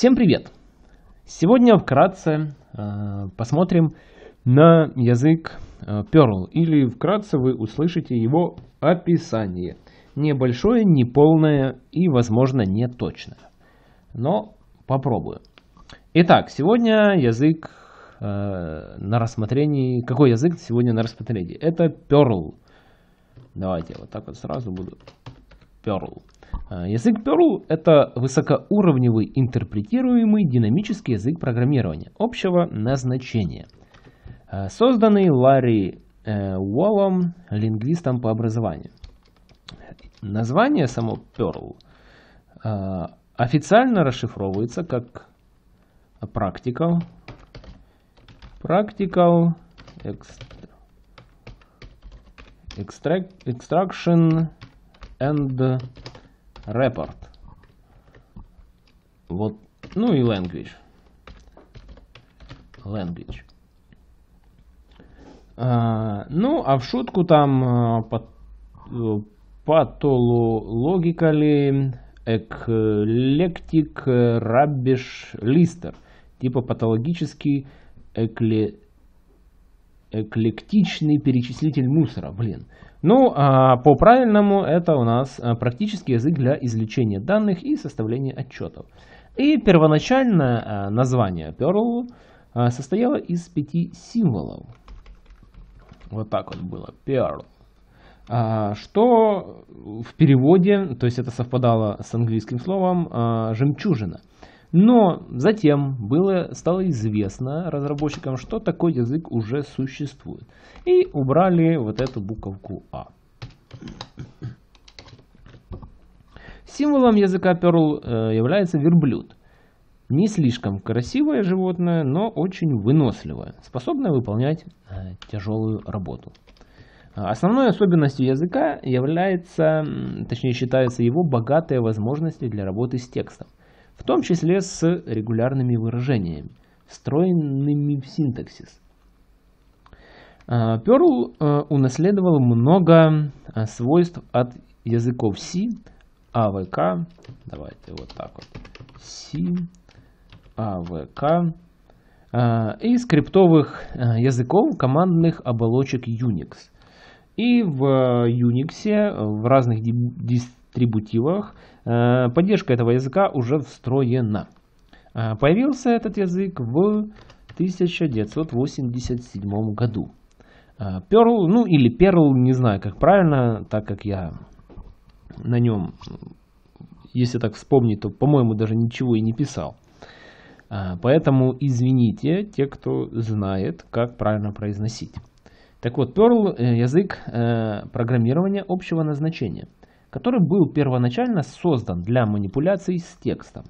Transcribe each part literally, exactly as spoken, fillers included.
Всем привет! Сегодня вкратце э, посмотрим на язык э, Perl, или вкратце вы услышите его описание. Небольшое, неполное и, возможно, неточное. Но попробую. Итак, сегодня язык э, на рассмотрении... Какой язык сегодня на рассмотрении? Это Perl. Давайте я вот так вот сразу буду... Perl. Язык Perl — это высокоуровневый интерпретируемый динамический язык программирования общего назначения, созданный Ларри Уоллом, лингвистом по образованию. Название само Perl официально расшифровывается как Practical, Practical Extract, Extraction and Report. Вот, ну и language. Language. А, ну, а в шутку там pathological, eclectic, rubbish lister. Типа патологический экле... эклектичный перечислитель мусора. Блин. Ну, а по-правильному это у нас практический язык для извлечения данных и составления отчетов. И первоначальное название Perl состояло из пяти символов. Вот так вот было. Perl. Что в переводе, то есть это совпадало с английским словом «жемчужина». Но затем было, стало известно разработчикам, что такой язык уже существует. И убрали вот эту буковку А. Символом языка Perl является верблюд. Не слишком красивое животное, но очень выносливое, способное выполнять тяжелую работу. Основной особенностью языка является, точнее считается его богатые возможности для работы с текстом, в том числе с регулярными выражениями, встроенными в синтаксис. Perl унаследовал много свойств от языков C, эй ви кей, давайте вот так вот, C, эй ви кей, и скриптовых языков командных оболочек Unix. И в Unix, в разных дисциплинах, атрибутивах поддержка этого языка уже встроена. Появился этот язык в тысяча девятьсот восемьдесят седьмом году. Perl, ну или Perl, не знаю как правильно, так как я на нем, если так вспомнить, то, по-моему, даже ничего и не писал. Поэтому извините те, кто знает, как правильно произносить. Так вот, Perl — язык программирования общего назначения, который был первоначально создан для манипуляций с текстом,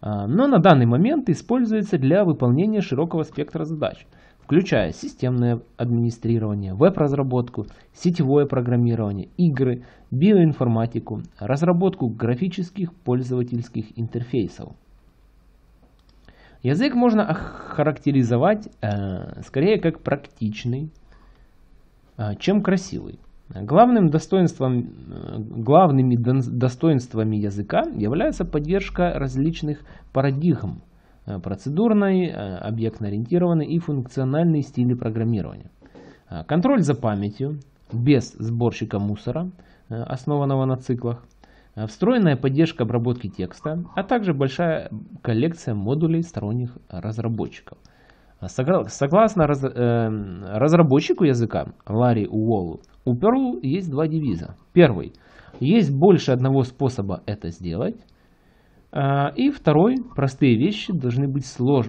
но на данный момент используется для выполнения широкого спектра задач, включая системное администрирование, веб-разработку, сетевое программирование, игры, биоинформатику, разработку графических пользовательских интерфейсов. Язык можно охарактеризовать э, скорее как практичный, э, чем красивый. Главным достоинством, главными достоинствами языка является поддержка различных парадигм – процедурной, объектно-ориентированной и функциональной стили программирования. Контроль за памятью без сборщика мусора, основанного на циклах, встроенная поддержка обработки текста, а также большая коллекция модулей сторонних разработчиков. Согласно раз, э, разработчику языка Ларри Уоллу, у Perl есть два девиза. Первый: есть больше одного способа это сделать. Э, и второй: простые вещи должны быть слож...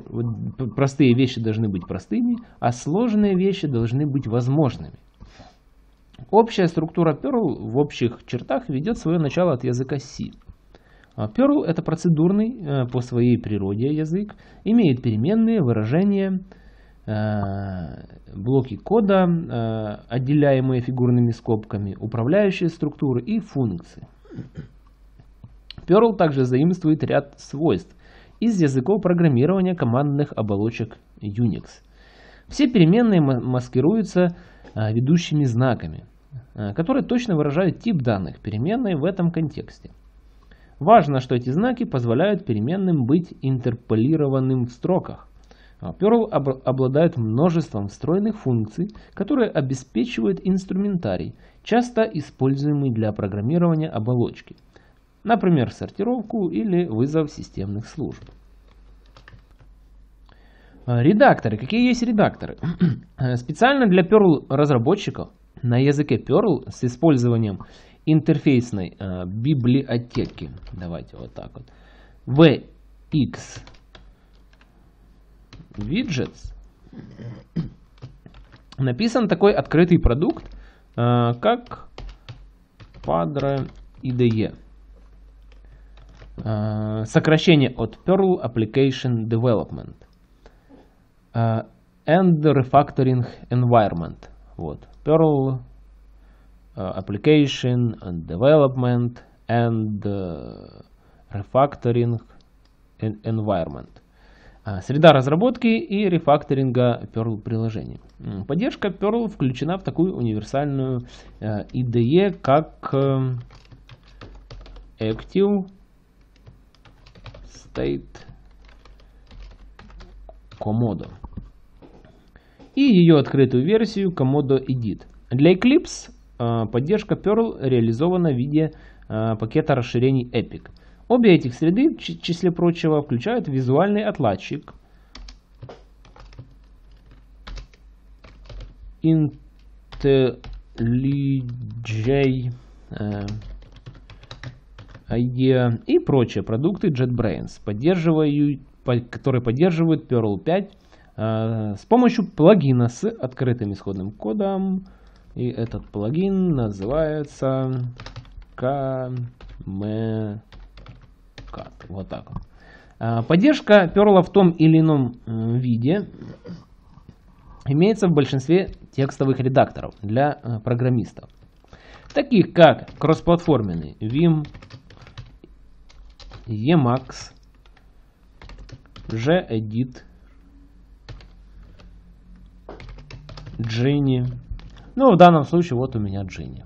простые вещи должны быть простыми, а сложные вещи должны быть возможными. Общая структура Perl в общих чертах ведет свое начало от языка C. Perl — это процедурный по своей природе язык, имеет переменные, выражения, блоки кода, отделяемые фигурными скобками, управляющие структуры и функции. Perl также заимствует ряд свойств из языков программирования командных оболочек Unix. Все переменные маскируются ведущими знаками, которые точно выражают тип данных переменной в этом контексте. Важно, что эти знаки позволяют переменным быть интерполированным в строках. Perl обладает множеством встроенных функций, которые обеспечивают инструментарий, часто используемый для программирования оболочки, например, сортировку или вызов системных служб. Редакторы. Какие есть редакторы? Специально для Perl разработчиков на языке Perl с использованием интерфейсной э, библиотеки. Давайте вот так вот. ви икс Widgets. Написан такой открытый продукт, э, как Padre ай ди и. Э, сокращение от Perl Application Development. Uh, and Refactoring Environment. Вот. Perl uh, Application and Development and uh, Refactoring Environment. Uh, среда разработки и рефакторинга Perl приложений. Поддержка Perl включена в такую универсальную uh, ай ди и, как uh, ActiveState Komodo и ее открытую версию Komodo Edit. Для Eclipse поддержка Perl реализована в виде пакета расширений Epic. Обе этих среды, в числе прочего, включают визуальный отладчик IntelliJ IDEA и прочие продукты JetBrains, поддерживающие которые поддерживают Perl пять э, с помощью плагина с открытым исходным кодом. И этот плагин называется CommCat. Вот так. Э, поддержка Perl в том или ином э, виде имеется в большинстве текстовых редакторов для э, программистов, таких как кроссплатформенный Vim, Emacs, JEdit, Genie. Ну, в данном случае вот у меня Genie.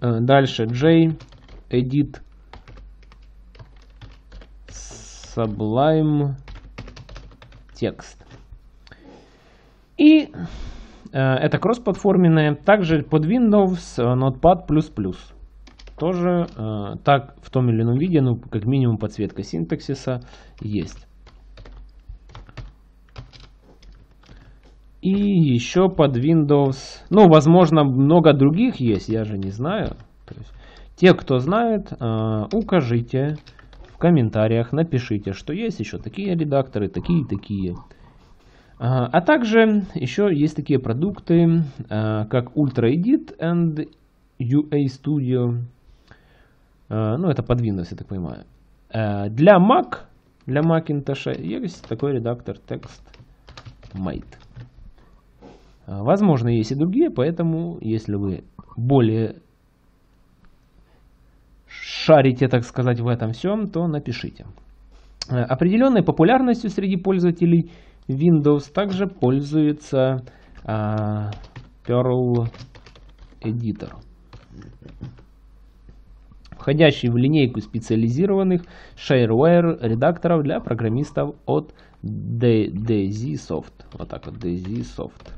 Дальше JEdit, Sublime Text. И это кроссплатформенное, также под Windows Notepad++. Тоже э, так в том или ином виде, ну, как минимум, подсветка синтаксиса есть. И еще под Windows, ну, возможно, много других есть, я же не знаю. То есть, те, кто знает, э, укажите в комментариях, напишите, что есть еще такие редакторы, такие-такие. Э, а также еще есть такие продукты, э, как UltraEdit and ю эй Studio. Ну, это под Windows, я так понимаю. Для Mac, для Macintosh есть такой редактор TextMate. Возможно, есть и другие, поэтому, если вы более шарите, так сказать, в этом всем, то напишите. Определенной популярностью среди пользователей Windows также пользуется Perl Editor, входящий в линейку специализированных шаревер редакторов для программистов от ди зет Soft. Вот так вот, ди зет Soft.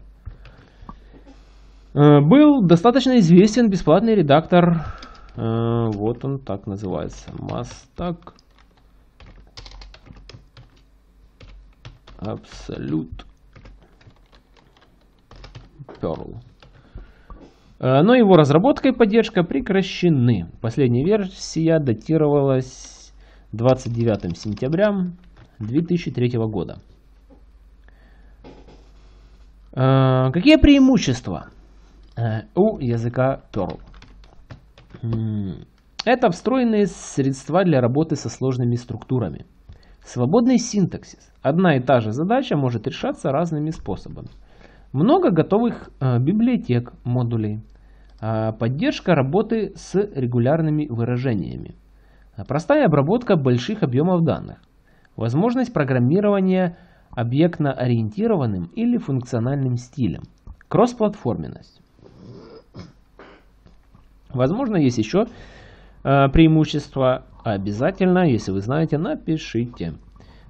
Был достаточно известен бесплатный редактор, вот он так называется, Mustang Absolute Perl. Но его разработка и поддержка прекращены. Последняя версия датировалась двадцать девятого сентября две тысячи третьего года. Какие преимущества у языка Perl? Это встроенные средства для работы со сложными структурами. Свободный синтаксис. Одна и та же задача может решаться разными способами. Много готовых библиотек, модулей, поддержка работы с регулярными выражениями, простая обработка больших объемов данных, возможность программирования объектно-ориентированным или функциональным стилем, кроссплатформенность. Возможно, есть еще э, преимущества. Обязательно, если вы знаете, напишите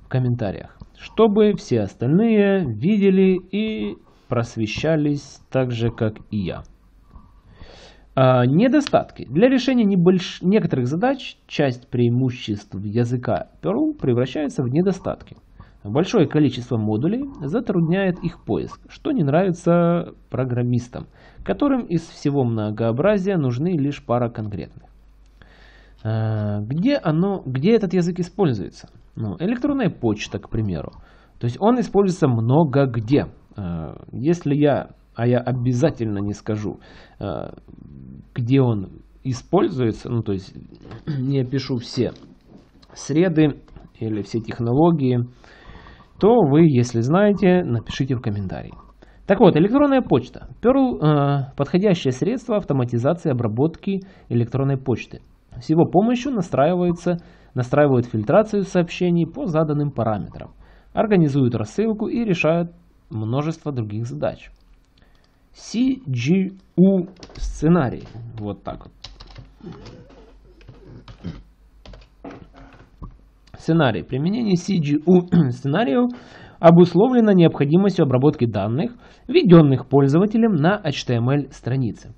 в комментариях, чтобы все остальные видели и просвещались так же, как и я. А, недостатки. Для решения небольш... некоторых задач часть преимуществ языка Perl превращается в недостатки. Большое количество модулей затрудняет их поиск, что не нравится программистам, которым из всего многообразия нужны лишь пара конкретных. Где, оно, где этот язык используется? Ну, электронная почта, к примеру. То есть он используется много где. Если я, а я обязательно не скажу, где он используется, ну то есть не опишу все среды или все технологии, то вы, если знаете, напишите в комментарии. Так вот, электронная почта. Perl, э, подходящее средство автоматизации обработки электронной почты. С его помощью настраивается, настраивают фильтрацию сообщений по заданным параметрам, организуют рассылку и решают множество других задач. си джи ю сценарий. Вот так вот. Сценарий. Применение си джи ю сценариев обусловлено необходимостью обработки данных, введенных пользователем на эйч ти эм эль-странице.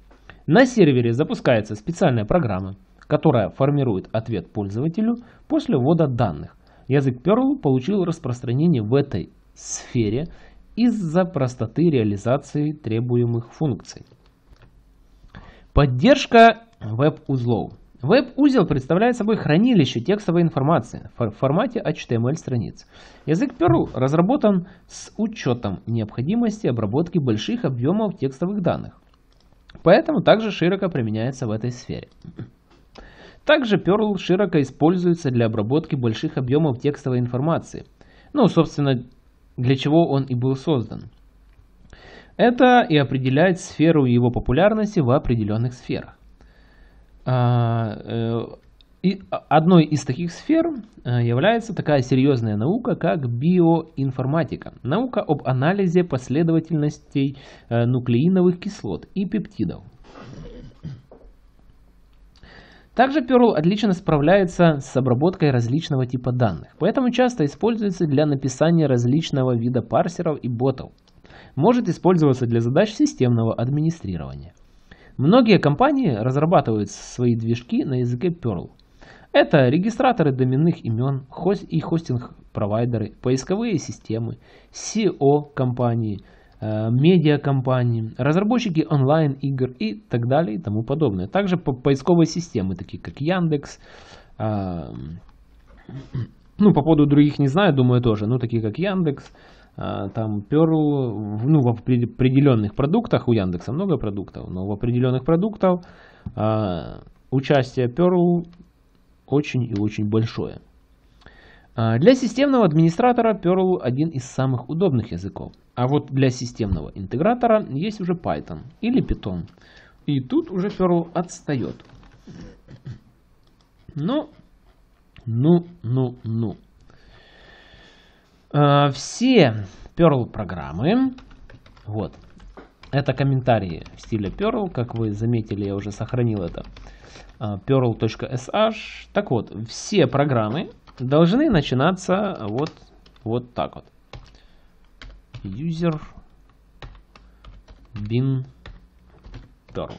На сервере запускается специальная программа, которая формирует ответ пользователю после ввода данных. Язык Perl получил распространение в этой сфере из-за простоты реализации требуемых функций. Поддержка веб-узлов. Веб-узел представляет собой хранилище текстовой информации в формате эйч ти эм эль-страниц. Язык Perl разработан с учетом необходимости обработки больших объемов текстовых данных, поэтому также широко применяется в этой сфере. Также Perl широко используется для обработки больших объемов текстовой информации. Ну, собственно, для чего он и был создан. Это и определяет сферу его популярности в определенных сферах. И одной из таких сфер является такая серьезная наука, как биоинформатика. Наука об анализе последовательностей нуклеиновых кислот и пептидов. Также Perl отлично справляется с обработкой различного типа данных, поэтому часто используется для написания различного вида парсеров и ботов. Может использоваться для задач системного администрирования. Многие компании разрабатывают свои движки на языке Perl. Это регистраторы доменных имен и хостинг-провайдеры, поисковые системы, сео-компании, медиакомпании, разработчики онлайн-игр и так далее и тому подобное. Также по поисковые системы, такие как Яндекс, э, ну по поводу других не знаю, думаю тоже, ну такие как Яндекс, э, там Perl, ну в определенных продуктах, у Яндекса много продуктов, но в определенных продуктах э, участие Perl очень и очень большое. Для системного администратора Perl один из самых удобных языков. А вот для системного интегратора есть уже Python или Python. И тут уже Perl отстает. Ну, ну, ну, ну. Все Perl программы. Вот. Это комментарии в стиле Perl. Как вы заметили, я уже сохранил это. Perl.sh. Так вот, все программы должны начинаться вот, вот так вот. User bin Perl.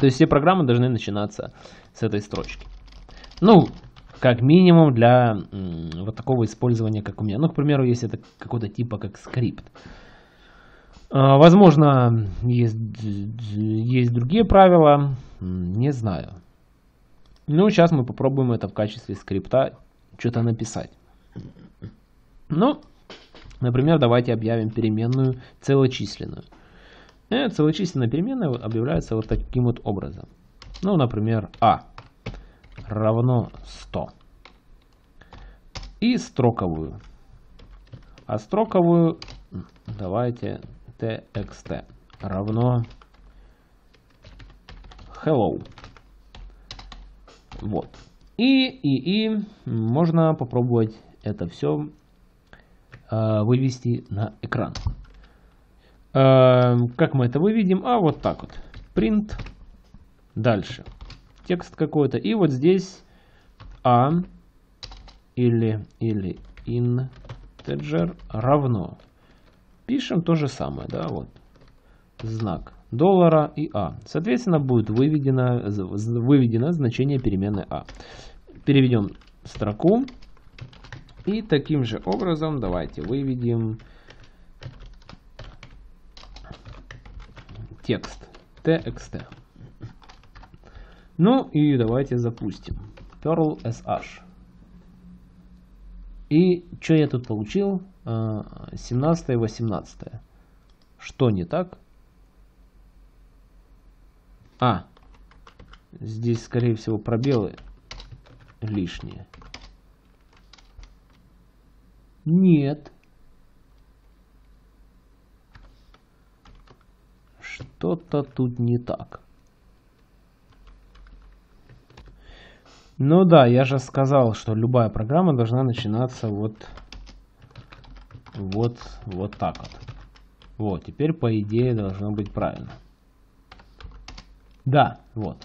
То есть все программы должны начинаться с этой строчки. Ну, как минимум для м, вот такого использования, как у меня. Ну, к примеру, если это какой-то типа как скрипт. А, возможно, есть, есть другие правила. Не знаю. Ну, сейчас мы попробуем это в качестве скрипта что-то написать. Ну, например, давайте объявим переменную целочисленную. Э, целочисленная переменная объявляется вот таким вот образом. Ну, например, а равно сто. И строковую. А строковую давайте txt равно hello. Вот. И, и, и можно попробовать это все э, вывести на экран. Э, как мы это выведем? А вот так вот. print, дальше текст какой-то, и вот здесь а или, или integer равно. Пишем то же самое, да, вот, знак доллара и а. Соответственно, будет выведено, выведено значение переменной а. Переведем строку. И таким же образом давайте выведем текст txt. Ну и давайте запустим Perl sh. И что я тут получил? семнадцать и восемнадцать. Что не так? А, здесь, скорее всего, пробелы лишние. Нет. Что-то тут не так. Ну да, я же сказал, что любая программа должна начинаться вот, вот, вот так вот. Вот, теперь, по идее, должно быть правильно. Да, вот.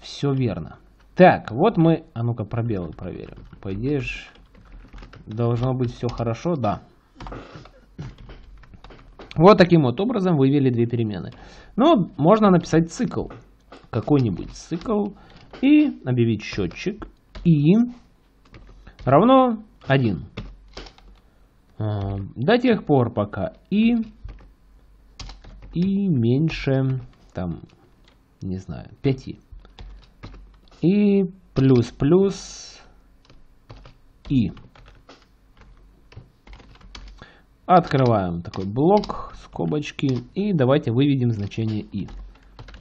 Все верно. Так, вот мы... А ну-ка, пробелы проверим. По идее же должно быть все хорошо, да. Вот таким вот образом вывели две перемены. Ну, можно написать цикл. Какой-нибудь цикл и объявить счетчик и равно один до тех пор, пока и и меньше там, не знаю, пяти, и плюс плюс и. Открываем такой блок, скобочки, и давайте выведем значение и.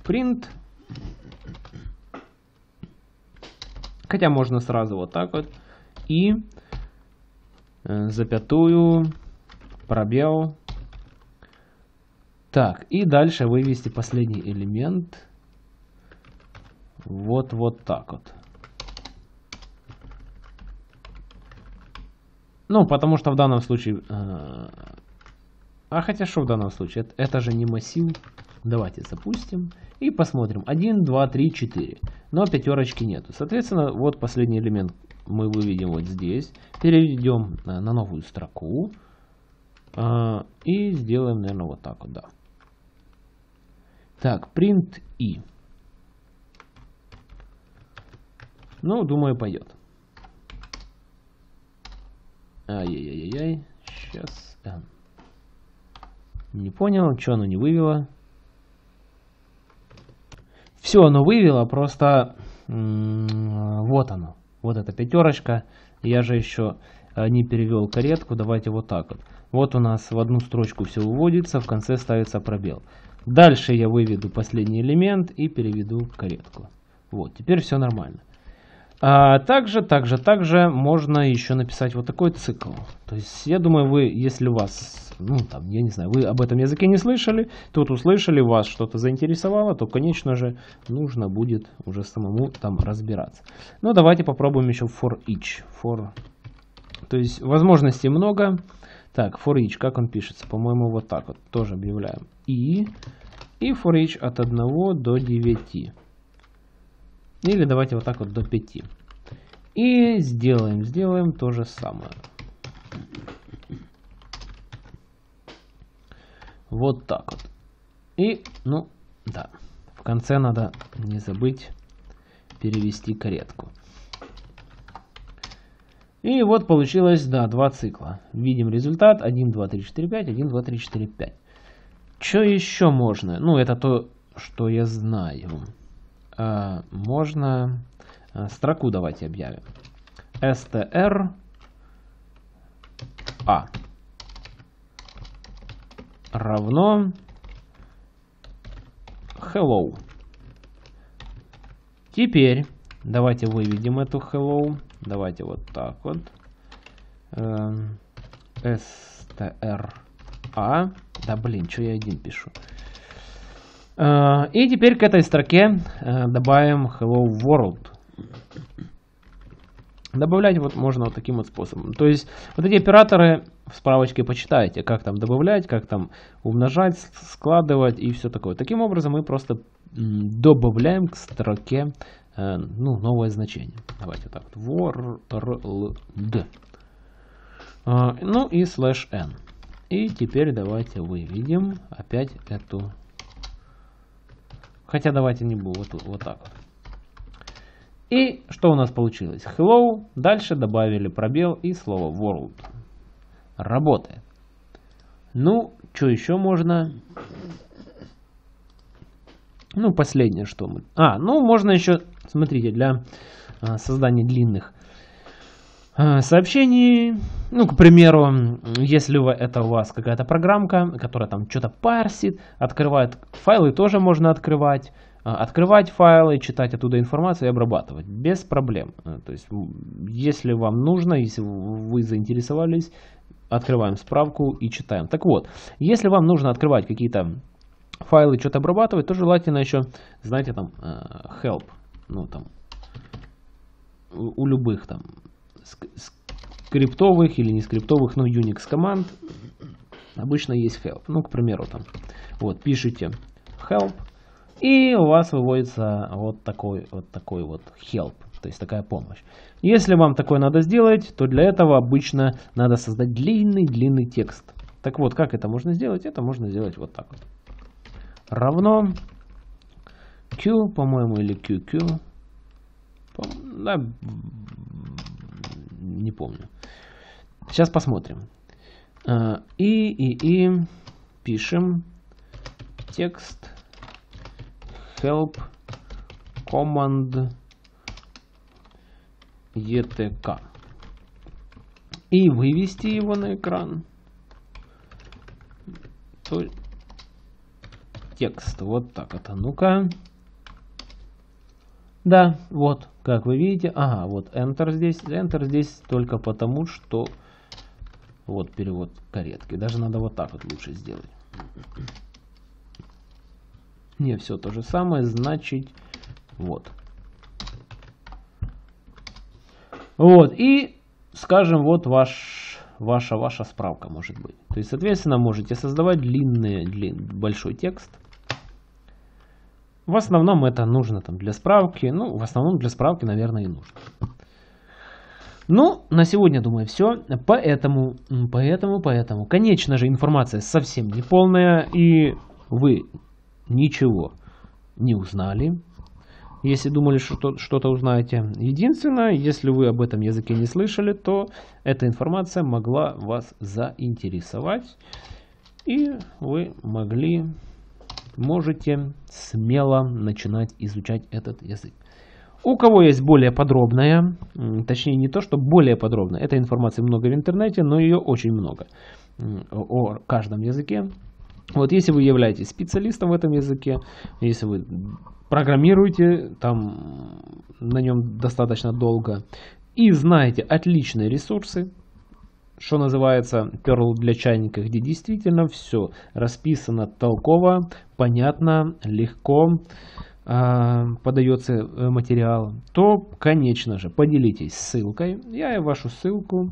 Print. Хотя можно сразу вот так вот. И запятую, пробел. Так, и дальше вывести последний элемент. Вот, вот так вот. Ну, потому что в данном случае... А хотя что в данном случае? Это, это же не массив. Давайте запустим и посмотрим. один, два, три, четыре. Но пятерочки нету. Соответственно, вот последний элемент мы выведем вот здесь. Перейдем на новую строку. И сделаем, наверное, вот так вот. Да. Так, print и. Ну, думаю, пойдет. Ай-яй-яй-яй. Сейчас. Не понял, что оно не вывело. Все, оно вывело, просто вот оно. Вот эта пятерочка. Я же еще не перевел каретку. Давайте вот так вот. Вот у нас в одну строчку все выводится, в конце ставится пробел. Дальше я выведу последний элемент и переведу каретку. Вот, теперь все нормально. А также, также, также можно еще написать вот такой цикл. То есть, я думаю, вы, если у вас, ну, там, я не знаю, вы об этом языке не слышали, тут услышали, вас что-то заинтересовало, то, конечно же, нужно будет уже самому там разбираться. Но давайте попробуем еще for each. For... То есть, возможностей много. Так, for each, как он пишется? По-моему, вот так вот. Тоже объявляем. И, и for each от одного до девяти. Или давайте вот так вот до пяти. И сделаем, сделаем то же самое. Вот так вот. И, ну, да. В конце надо не забыть перевести каретку. И вот получилось, да, два цикла. Видим результат. один, два, три, четыре, пять. один, два, три, четыре, пять. Что еще можно? Ну, это то, что я знаю. Можно строку давайте объявим. str a равно hello. Теперь давайте выведем эту hello. Давайте вот так вот. str a. Да блин, что я один пишу? И теперь к этой строке добавим Hello World. Добавлять вот можно вот таким вот способом. То есть вот эти операторы в справочке почитайте, как там добавлять, как там умножать, складывать и все такое. Таким образом мы просто добавляем к строке э, ну, новое значение. Давайте так. World. Э, ну и slash n. И теперь давайте выведем опять эту. Хотя давайте не буду вот, вот так вот. И что у нас получилось? Hello, дальше добавили пробел и слово world. Работает. Ну, что еще можно? Ну, последнее, что мы... А, ну, можно еще, смотрите, для а, создания длинных а, сообщений. Ну, к примеру, если вы, это у вас какая-то программка, которая там что-то парсит, открывает файлы, тоже можно открывать. Открывать файлы, читать оттуда информацию и обрабатывать без проблем. То есть, если вам нужно, если вы заинтересовались, открываем справку и читаем. Так вот, если вам нужно открывать какие-то файлы, что-то обрабатывать, то желательно еще, знаете, там help, ну там у любых там скриптовых или не скриптовых, но Unix команд обычно есть help. Ну, к примеру, там вот пишите help. И у вас выводится вот такой вот такой вот help, то есть такая помощь. Если вам такое надо сделать, то для этого обычно надо создать длинный-длинный текст. Так вот, как это можно сделать? Это можно сделать вот так вот. Равно Q, по-моему, или кью кью. Да, не помню. Сейчас посмотрим. И, и, и пишем текст. Help command etk и вывести его на экран текст вот так это. Ну-ка, да, вот как вы видите, ага, вот enter здесь, enter здесь только потому, что вот перевод каретки, даже надо вот так вот лучше сделать. Не, все то же самое, значит, вот. Вот, и, скажем, вот ваш, ваша, ваша справка может быть. То есть, соответственно, можете создавать длинный, длинный, большой текст. В основном это нужно там для справки. Ну, в основном для справки, наверное, и нужно. Ну, на сегодня, думаю, все. Поэтому, поэтому, поэтому, конечно же, информация совсем не полная, и вы... ничего не узнали. Если думали, что что-то узнаете. Единственное, если вы об этом языке не слышали, то эта информация могла вас заинтересовать. И вы могли, можете смело начинать изучать этот язык. У кого есть более подробная, точнее не то, что более подробная, этой информации много в интернете, но ее очень много о каждом языке. Вот если вы являетесь специалистом в этом языке, если вы программируете там на нем достаточно долго и знаете отличные ресурсы, что называется Perl для чайника, где действительно все расписано толково, понятно, легко э, подается материал, то, конечно же, поделитесь ссылкой. Я вашу ссылку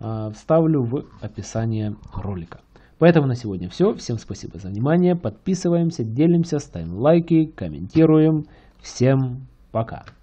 э, вставлю в описание ролика. Поэтому на сегодня все. Всем спасибо за внимание. Подписываемся, делимся, ставим лайки, комментируем. Всем пока.